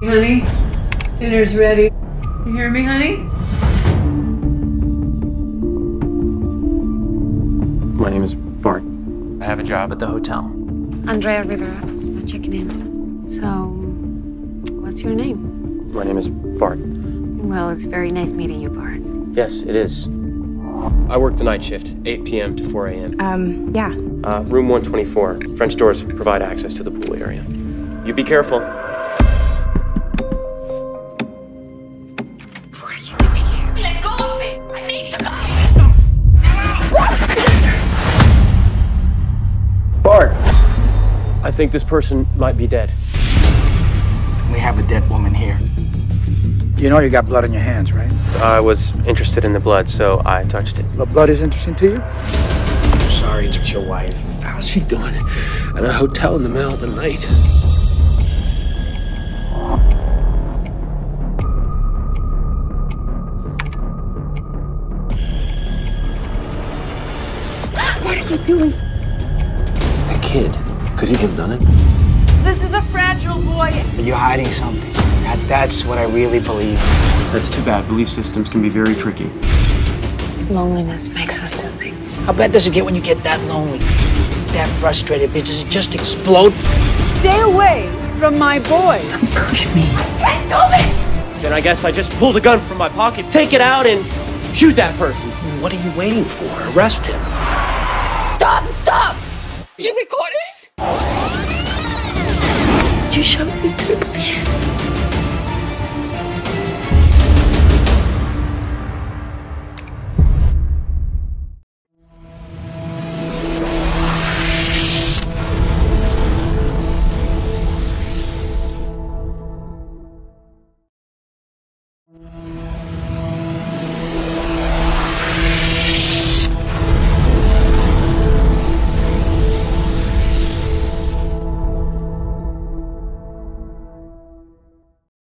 Honey, dinner's ready. You hear me, honey? My name is Bart. I have a job at the hotel. Andrea Rivera. I'm checking in. So, what's your name? My name is Bart. Well, it's very nice meeting you, Bart. Yes, it is. I work the night shift, 8 p.m. to 4 a.m. Yeah. Room 124. French doors provide access to the pool area. You be careful. I think this person might be dead. We have a dead woman here. You know you got blood on your hands, right? I was interested in the blood, so I touched it. The blood is interesting to you? I'm sorry, it's your wife. How's she doing at a hotel in the middle of the night? What are you doing? That kid. Could he have done it? This is a fragile boy. You're hiding something. That's what I really believe. That's too bad. Belief systems can be very tricky. Loneliness makes us do things. How bad does it get when you get that lonely, that frustrated? Does it just explode? Stay away from my boy. Don't push me. I can't do this! Then I guess I just pulled a gun from my pocket, take it out, and shoot that person. What are you waiting for? Arrest him. Stop! Stop! Did you record this? You showed this to me.